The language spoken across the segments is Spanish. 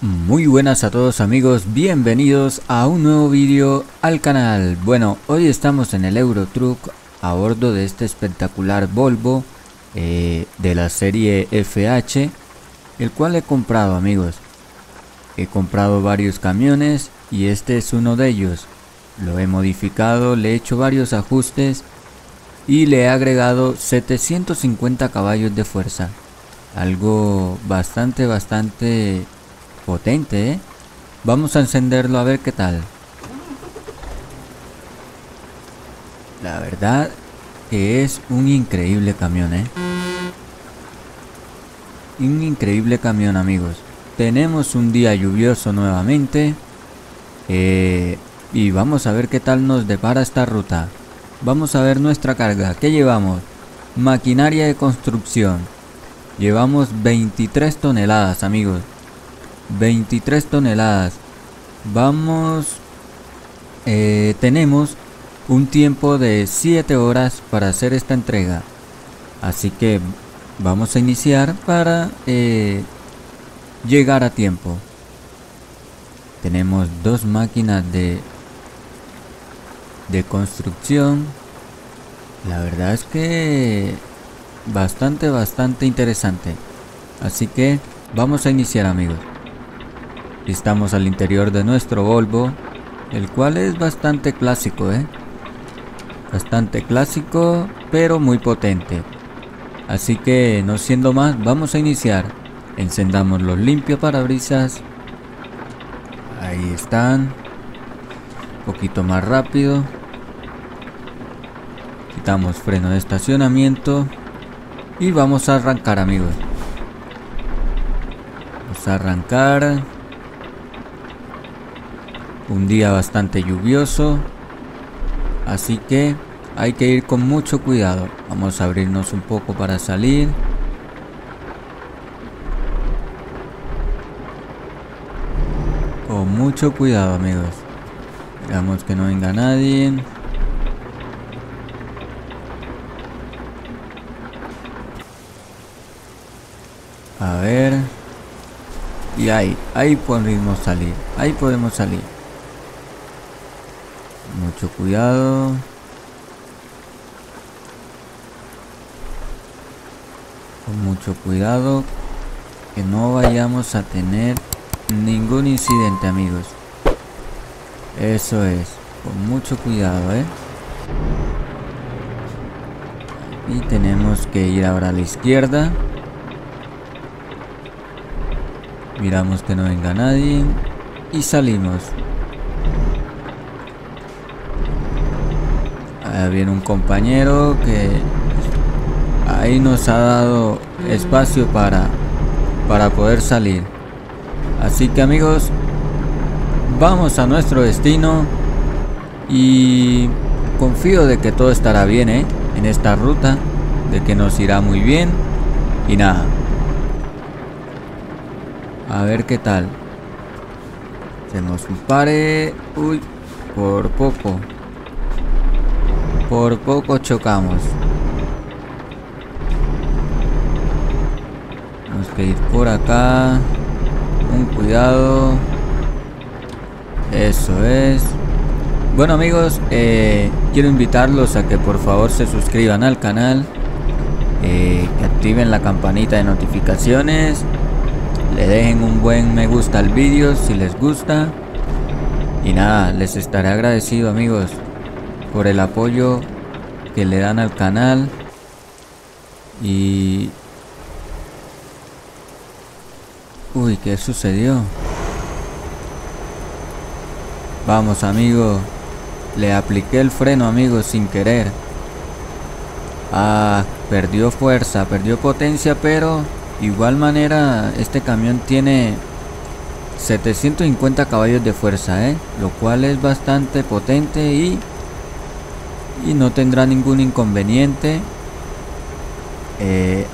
Muy buenas a todos amigos, bienvenidos a un nuevo vídeo al canal. Bueno, hoy estamos en el Euro Truck a bordo de este espectacular Volvo de la serie FH, el cual he comprado amigos. He comprado varios camiones y este es uno de ellos. Lo he modificado, le he hecho varios ajustes y le he agregado 750 caballos de fuerza. Algo bastante potente, ¿eh? Vamos a encenderlo a ver qué tal. La verdad que es un increíble camión, ¿eh? Un increíble camión, amigos. Tenemos un día lluvioso nuevamente. Y vamos a ver qué tal nos depara esta ruta. Vamos a ver nuestra carga. ¿Qué llevamos? Maquinaria de construcción. Llevamos 23 toneladas, amigos. 23 toneladas. Tenemos un tiempo de 7 horas para hacer esta entrega, así que vamos a iniciar para llegar a tiempo. Tenemos dos máquinas de construcción. La verdad es que bastante interesante, así que vamos a iniciar amigos. Estamos al interior de nuestro Volvo, el cual es bastante clásico, pero muy potente. Así que no siendo más, vamos a iniciar. Encendamos los limpiaparabrisas. Ahí están. Un poquito más rápido. Quitamos freno de estacionamiento y vamos a arrancar amigos. Vamos a arrancar. Un día bastante lluvioso, así que hay que ir con mucho cuidado. Vamos a abrirnos un poco para salir. Con mucho cuidado amigos. Esperamos que no venga nadie. A ver. Y ahí podemos salir. Mucho cuidado. Con mucho cuidado. Que no vayamos a tener ningún incidente, amigos. Eso es. Con mucho cuidado, ¿eh? Y tenemos que ir ahora a la izquierda. Miramos que no venga nadie. Y salimos. Viene un compañero que ahí nos ha dado espacio para poder salir. Así que amigos, vamos a nuestro destino y confío de que todo estará bien, ¿eh? En esta ruta, de que nos irá muy bien. Y nada, a ver qué tal. Hacemos un pare. Uy, por poco chocamos. Tenemos que ir por acá con cuidado. Eso es. Bueno amigos, quiero invitarlos a que por favor se suscriban al canal, que activen la campanita de notificaciones, le dejen un buen me gusta al vídeo si les gusta. Y nada, les estaré agradecido amigos por el apoyo que le dan al canal. Y uy, ¿qué sucedió? Vamos amigo, le apliqué el freno amigo sin querer. Ah, perdió fuerza, perdió potencia, pero igual manera este camión tiene 750 caballos de fuerza, lo cual es bastante potente y no tendrá ningún inconveniente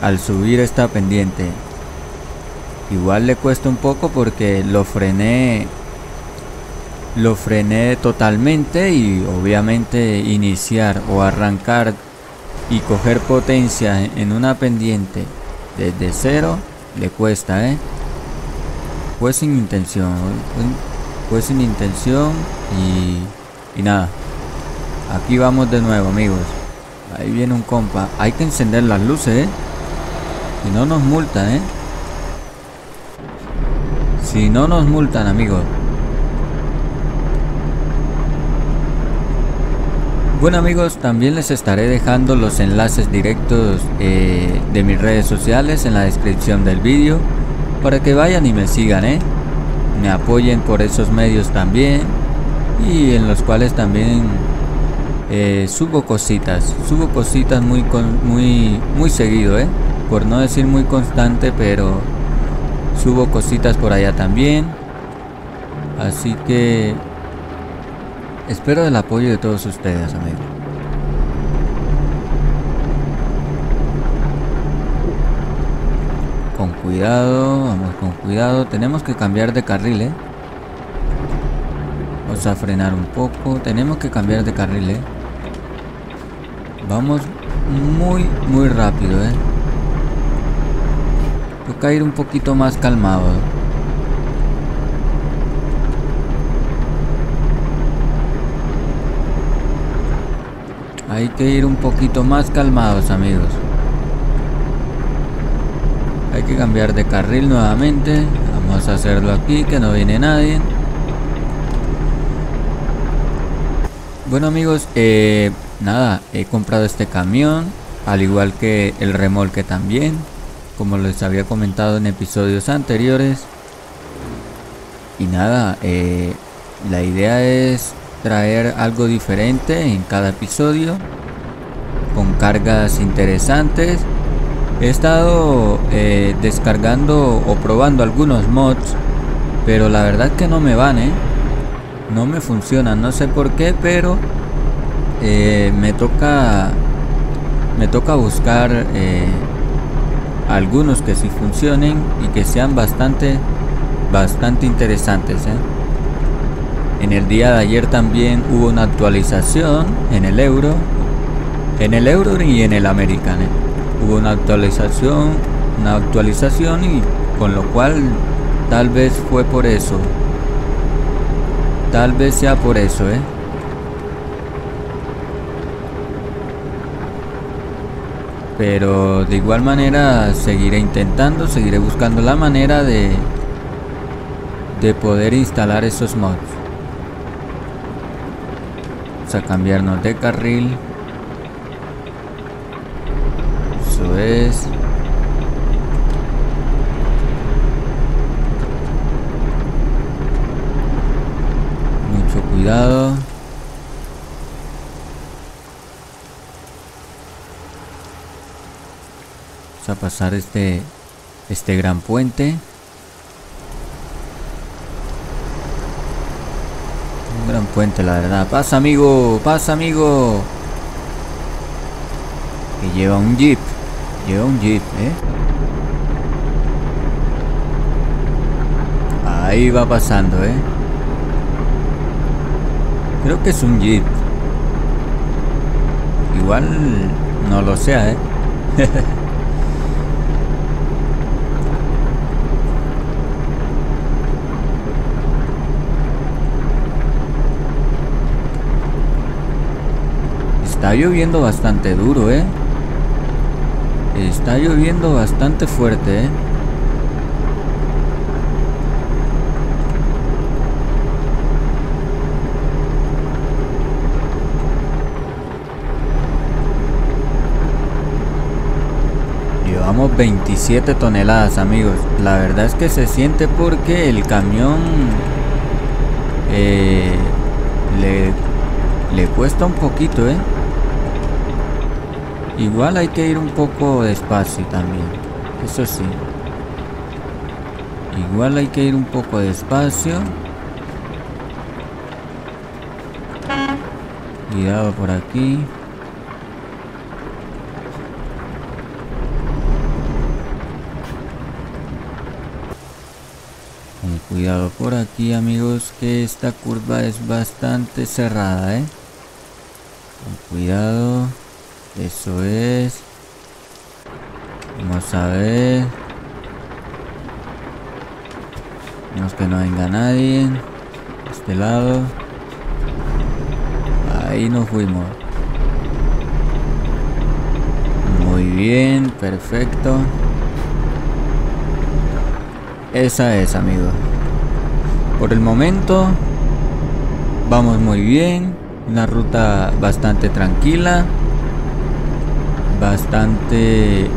al subir esta pendiente. Igual le cuesta un poco porque lo frené totalmente, y obviamente iniciar o arrancar y coger potencia en una pendiente desde cero le cuesta, Fue sin intención y nada. Aquí vamos de nuevo, amigos. Ahí viene un compa. Hay que encender las luces, ¿eh? Si no nos multan, ¿eh? Si no nos multan, amigos. Bueno, amigos, también les estaré dejando los enlaces directos de mis redes sociales en la descripción del vídeo, para que vayan y me sigan, me apoyen por esos medios también, y en los cuales también subo cositas muy seguido, por no decir muy constante, pero subo cositas por allá también. Así que espero el apoyo de todos ustedes, amigos. Con cuidado, vamos con cuidado. Tenemos que cambiar de carril, Vamos a frenar un poco. Tenemos que cambiar de carril, Vamos muy rápido, Toca ir un poquito más calmado, Hay que ir un poquito más calmados, amigos. Hay que cambiar de carril nuevamente. Vamos a hacerlo aquí, que no viene nadie. Bueno, amigos, nada, he comprado este camión, al igual que el remolque también, como les había comentado en episodios anteriores. Y nada, la idea es traer algo diferente en cada episodio, con cargas interesantes. He estado descargando o probando algunos mods, pero la verdad que no me van, no me funcionan, no sé por qué, pero me toca buscar algunos que sí funcionen y que sean bastante interesantes, En el día de ayer también hubo una actualización en el Euro. En el Euro y en el American. Hubo una actualización, y con lo cual tal vez fue por eso. Tal vez sea por eso, Pero de igual manera seguiré intentando, seguiré buscando la manera de poder instalar esos mods. A cambiarnos de carril, eso es. Mucho cuidado. Vamos a pasar este gran puente. Gran puente, la verdad. Pasa, amigo, pasa, amigo. Que lleva un jeep. Lleva un jeep, Ahí va pasando, Creo que es un jeep. Igual no lo sea, Está lloviendo bastante duro, Está lloviendo bastante fuerte, Llevamos 27 toneladas, amigos. La verdad es que se siente porque el camión le cuesta un poquito, Igual hay que ir un poco despacio también, eso sí. Igual hay que ir un poco despacio. Cuidado por aquí. Con cuidado por aquí, amigos, que esta curva es bastante cerrada, Con cuidado. Eso es. Vamos a ver. Menos que no venga nadie. De este lado. Ahí nos fuimos. Muy bien, perfecto. Esa es, amigos. Por el momento vamos muy bien. Una ruta bastante tranquila, bastante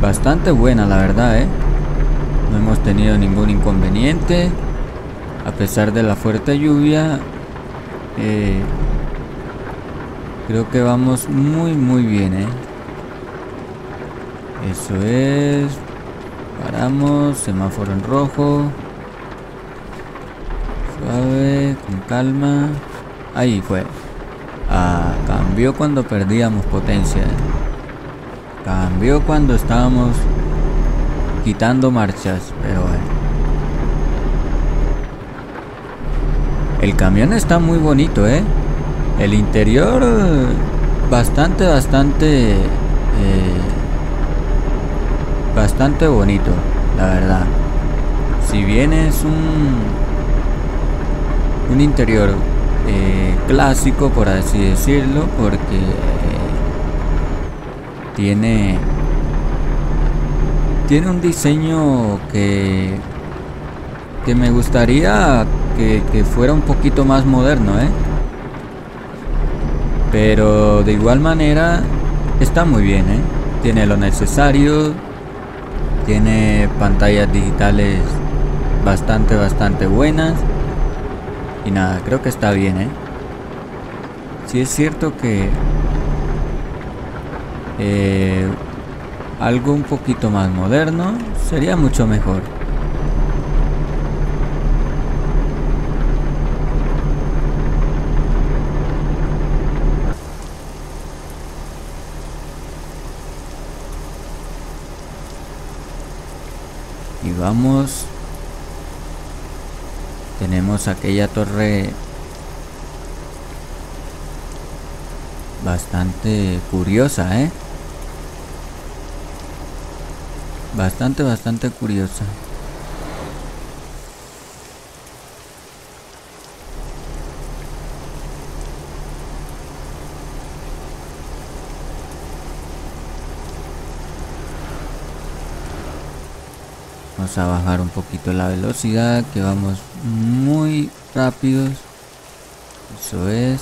bastante buena, la verdad, No hemos tenido ningún inconveniente a pesar de la fuerte lluvia. Creo que vamos muy bien, Eso es. Paramos, semáforo en rojo. Suave, con calma. Ahí fue. Ah, cambió cuando perdíamos potencia. Cambió cuando estábamos quitando marchas, pero bueno. El camión está muy bonito, El interior bastante bonito, la verdad. Si bien es un interior clásico, por así decirlo, porque tiene un diseño que me gustaría que fuera un poquito más moderno, pero de igual manera está muy bien, Tiene lo necesario. Tiene pantallas digitales bastante buenas. Y nada, creo que está bien, Sí es cierto que algo un poquito más moderno sería mucho mejor. Y vamos. Tenemos aquella torre bastante curiosa, Bastante curiosa. Vamos a bajar un poquito la velocidad, que vamos muy rápidos. Eso es.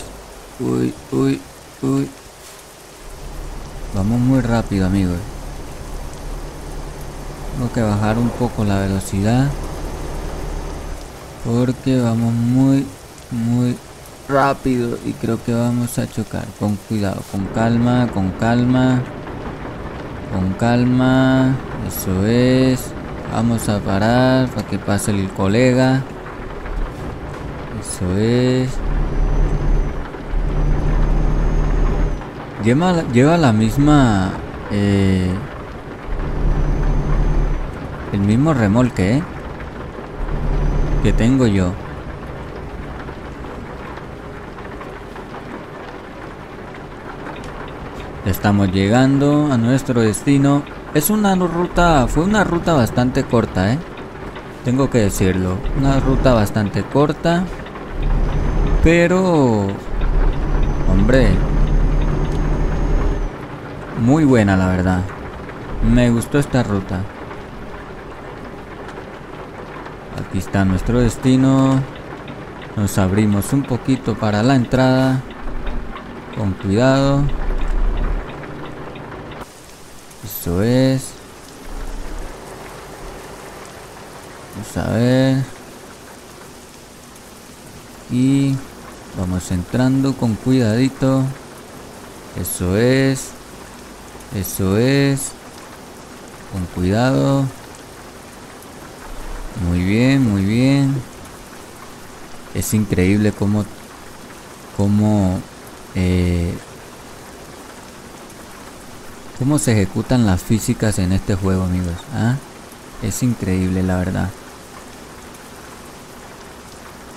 Uy. Vamos muy rápido, amigos. Tengo que bajar un poco la velocidad porque vamos muy rápido y creo que vamos a chocar. Con cuidado, con calma. Eso es. Vamos a parar para que pase el colega. Eso es. Lleva la misma el mismo remolque que tengo yo. Estamos llegando a nuestro destino. Fue una ruta bastante corta, Tengo que decirlo, una ruta bastante corta, pero, hombre, muy buena, la verdad. Me gustó esta ruta. Aquí está nuestro destino. Nos abrimos un poquito para la entrada. Con cuidado. Eso es. Vamos a ver. Y vamos entrando con cuidadito. Eso es. Eso es. Con cuidado. Muy bien. Es increíble cómo se ejecutan las físicas en este juego, amigos. Es increíble, la verdad.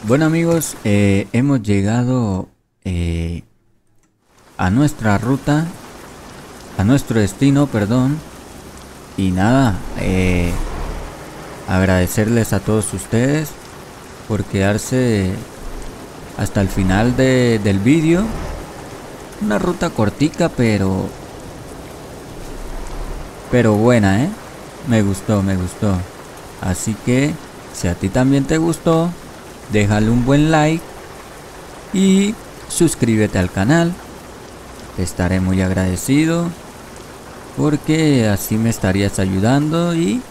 Bueno, amigos, hemos llegado a nuestra ruta. a nuestro destino, perdón. Y nada, agradecerles a todos ustedes por quedarse hasta el final del vídeo. Una ruta cortica, pero buena, me gustó. Así que si a ti también te gustó, déjale un buen like y suscríbete al canal. Estaré muy agradecido, porque así me estarías ayudando y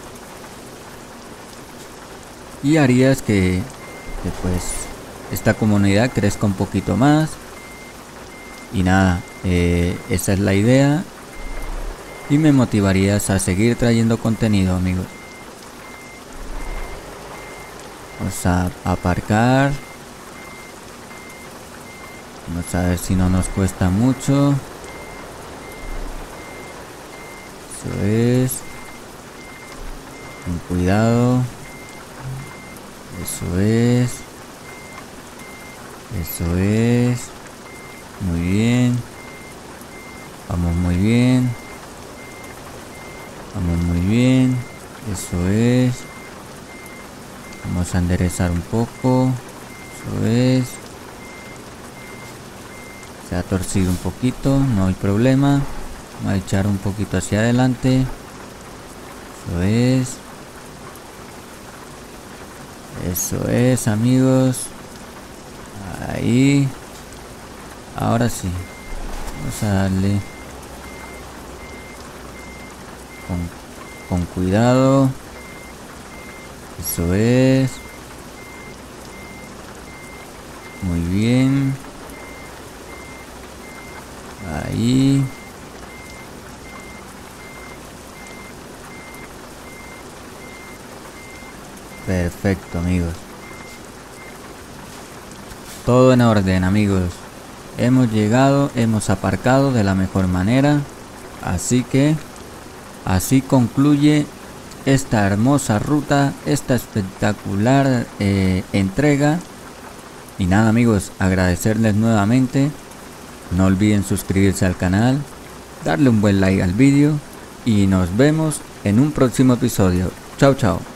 harías que pues esta comunidad crezca un poquito más. Y nada, esa es la idea, y me motivarías a seguir trayendo contenido, amigos. Vamos a aparcar. Vamos a ver si no nos cuesta mucho. Eso es. Con cuidado. Eso es. Eso es. Muy bien. Vamos muy bien. Vamos muy bien. Eso es. Vamos a enderezar un poco. Eso es. Se ha torcido un poquito, no hay problema. Vamos a echar un poquito hacia adelante. Eso es. Eso es, amigos. Ahí. Ahora sí. Vamos a darle con cuidado. Eso es. Muy bien. Ahí. Perfecto, amigos. Todo en orden, amigos. Hemos llegado, hemos aparcado de la mejor manera. Así que así concluye esta hermosa ruta, esta espectacular entrega. Y nada, amigos, agradecerles nuevamente. No olviden suscribirse al canal, darle un buen like al vídeo, y nos vemos en un próximo episodio. Chao, chao.